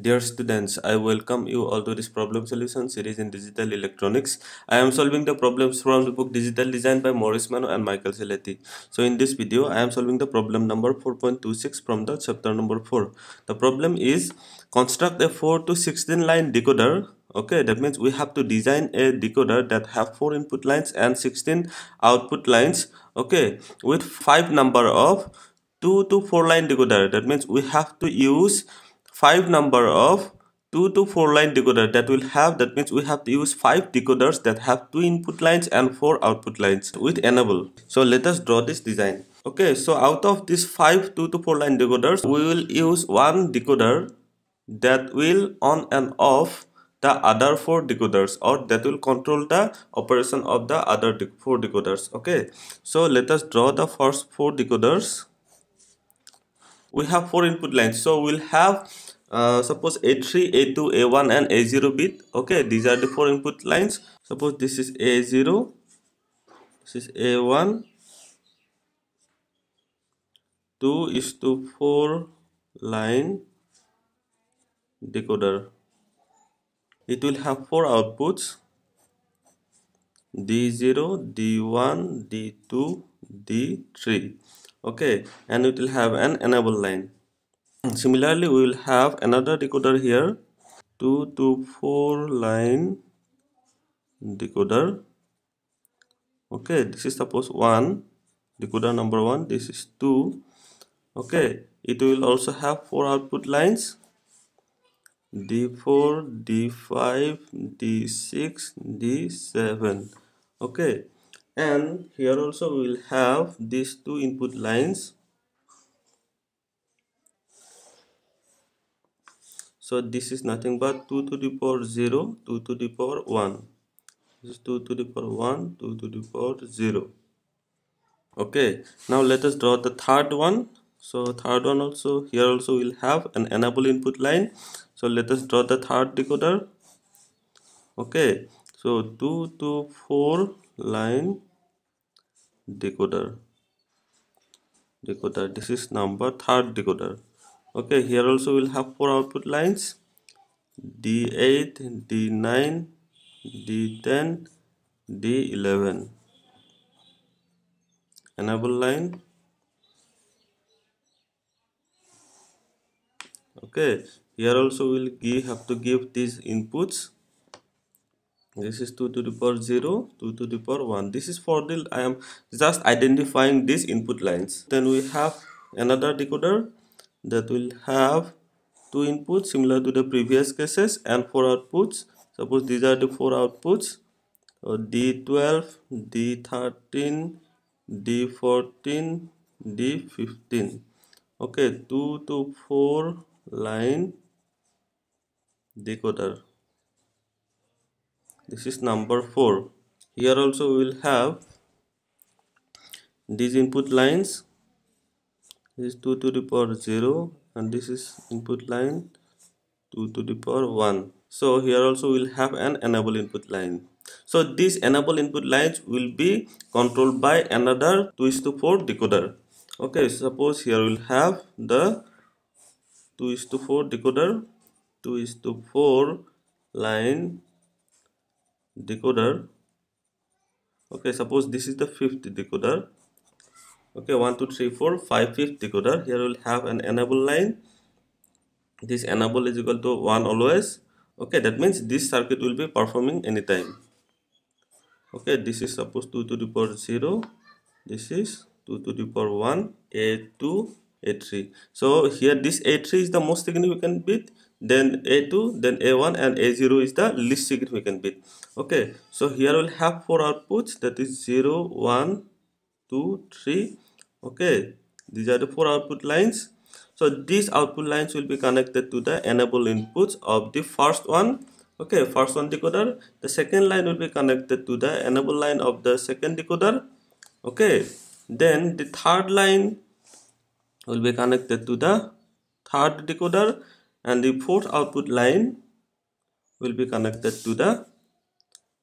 Dear students, I welcome you all to this problem solution series in digital electronics. I am solving the problems from the book Digital Design by Maurice Mano and Michael Celetti. So in this video, I am solving the problem number 4.26 from the chapter number 4. The problem is construct a 4 to 16 line decoder. Okay, that means we have to design a decoder that have 4 input lines and 16 output lines. Okay, with 5 number of 2 to 4 line decoder. That means we have to use 5 number of 2 to 4 line decoder that means we have to use 5 decoders that have 2 input lines and 4 output lines with enable. So let us draw this design. Okay, so out of these 5 2 to 4 line decoders, we will use one decoder that will on and off the other 4 decoders, or that will control the operation of the other 4 decoders. Okay, so let us draw the first 4 decoders. We have 4 input lines, so we'll have suppose A3, A2, A1 and A0 bit. Okay, these are the 4 input lines. Suppose this is A0, this is A1, 2:4 line decoder. It will have 4 outputs: D0, D1, D2, D3. Okay, and it will have an enable line. Similarly, we will have another decoder here, 2 to 4 line decoder. Okay, this is suppose 1, decoder number 1, this is 2. Okay, it will also have 4 output lines, D4, D5, D6, D7. Okay. And here also we will have these 2 input lines. So this is nothing but 2 to the power 0, 2 to the power 1. This is 2 to the power 1, 2 to the power 0. Okay, now let us draw the third one. So third one also, here also we will have an enable input line. So let us draw the third decoder. Okay, so 2 to 4 line decoder, this is number 3rd decoder. Okay, here also we'll have 4 output lines, D8, D9, D10, D11. Enable line. Okay, here also we'll have to give these inputs. This is 2 to the power 0, 2 to the power 1. This is for the, I am just identifying these input lines. Then we have another decoder that will have 2 inputs similar to the previous cases and 4 outputs. Suppose these are the 4 outputs. So D12, D13, D14, D15. Okay, 2 to 4 line decoder. This is number 4. Here also we will have these input lines. This is 2 to the power 0 and this is input line 2 to the power 1. So here also we will have an enable input line. So these enable input lines will be controlled by another 2:4 decoder. Okay, suppose here we will have the 2:4 decoder, 2:4 line decoder. Okay, suppose this is the 5th decoder. Okay, 1 2 3 4 5 5th decoder. Here we'll have an enable line. This enable is equal to 1 always. Okay, that means this circuit will be performing anytime. Okay, this is suppose 2 to the power 0, this is 2 to the power 1, A2, A3. So here this A3 is the most significant bit, then A2, then A1, and A0 is the least significant bit. Okay, so here we'll have 4 outputs, that is 0, 1, 2, 3. Okay, these are the 4 output lines. So these output lines will be connected to the enable inputs of the first one. Okay, first one decoder. The second line will be connected to the enable line of the second decoder. Okay, then the third line will be connected to the third decoder, and the fourth output line will be connected to the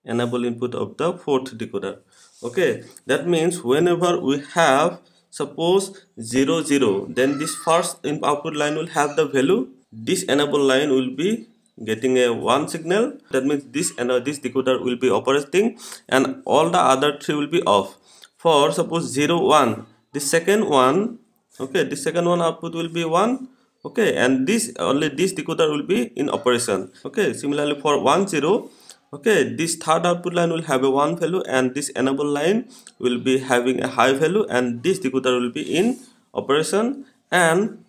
enable input of the fourth decoder. Okay, that means whenever we have suppose 0 0, then this first output line will have the value this enable line will be getting a one signal, that means this decoder will be operating and all the other three will be off. For suppose 0 1, the second one, okay, the second one output will be 1, okay, and this only this decoder will be in operation. Okay, similarly for 1 0, okay, this third output line will have a 1 value and this enable line will be having a high value and this decoder will be in operation. And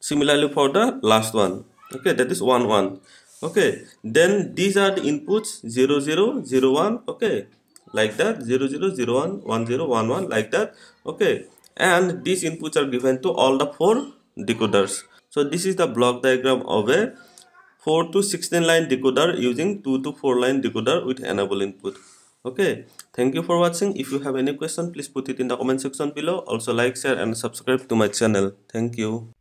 similarly for the last one, okay, that is 1 1. Okay, then these are the inputs 0 0 0 1, okay, like that, 0 0 0 1 1 0 1 1, like that. Okay, and these inputs are given to all the 4 decoders. So this is the block diagram of a 4 to 16 line decoder using 2 to 4 line decoder with enable input. Okay, thank you for watching. If you have any question, please put it in the comment section below. Also like, share and subscribe to my channel. Thank you.